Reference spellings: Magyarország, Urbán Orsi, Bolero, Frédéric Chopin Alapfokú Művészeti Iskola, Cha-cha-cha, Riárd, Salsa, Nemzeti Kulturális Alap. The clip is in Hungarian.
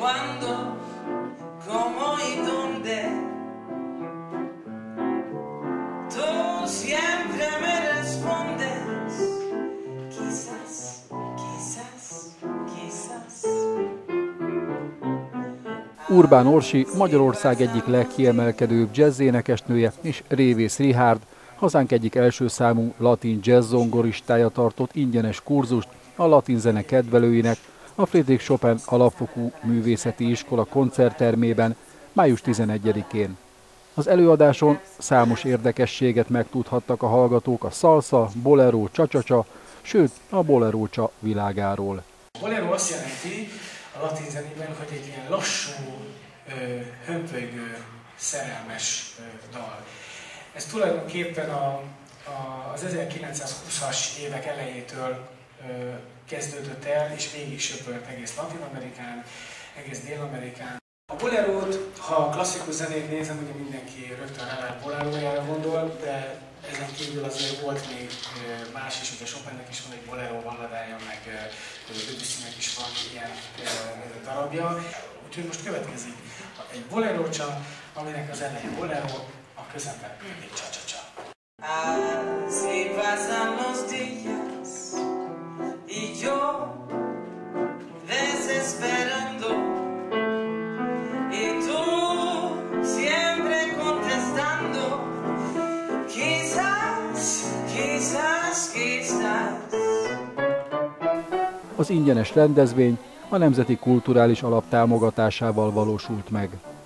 cuándo, cómo y dónde. Tú siempre me respondes, quizás, quizás, quizás. Urbán Orsi Magyarország egyik legkiemelkedőbb jazzénekesnője és révész Riárd, hazánk egyik első számú latin jazzzongoristája tartott ingyenes kurzust a latin zene kedvelőinek a Frédéric Chopin Alapfokú Művészeti Iskola koncerttermében május 11-én. Az előadáson számos érdekességet megtudhattak a hallgatók a salsa, bolero, cha-cha-cha, sőt a bolero-csa világáról. Bolero azt jelenti a latin zenében, hogy egy ilyen lassú, hömpölygő, szerelmes dal. Ez tulajdonképpen az 1920-as évek elejétől kezdődött el, és végig söpört egész Latin-Amerikán, egész Dél-Amerikán. A bolerót, ha a klasszikus zenét nézem, ugye mindenki rögtön rá bolerójára gondol, de ezen kívül azért volt még más is, ugye Chopinnek is van egy bolero balladája, meg Debussy-nek is van ilyen darabja. Úgyhogy most következik egy bolero-csa, aminek az eleje bolero, a közemben pedig cha-cha-cha. Az ingyenes rendezvény a Nemzeti Kulturális Alap támogatásával valósult meg.